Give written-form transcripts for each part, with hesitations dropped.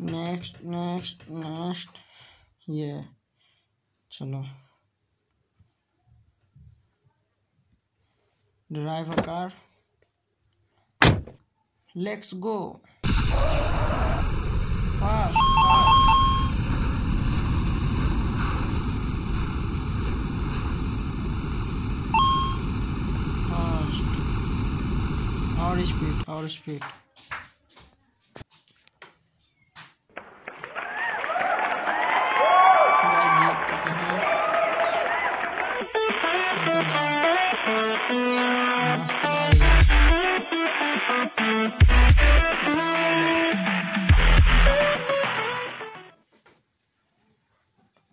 Next next next, ये चलो drive a car, let's go fast. और स्पीड, और स्पीड।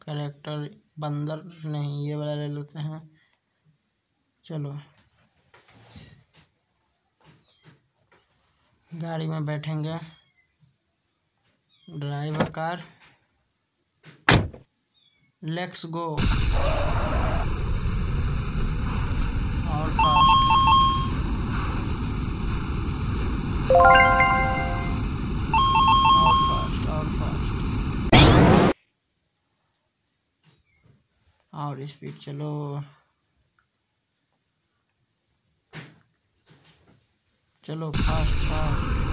करेक्टर बंदर नहीं, ये वाला ले लेते हैं। चलो गाड़ी में बैठेंगे, ड्राइवर कार, लेट्स गो और फास्ट और फास्ट और फास्ट और स्पीड। चलो चलो फास्ट फास्ट।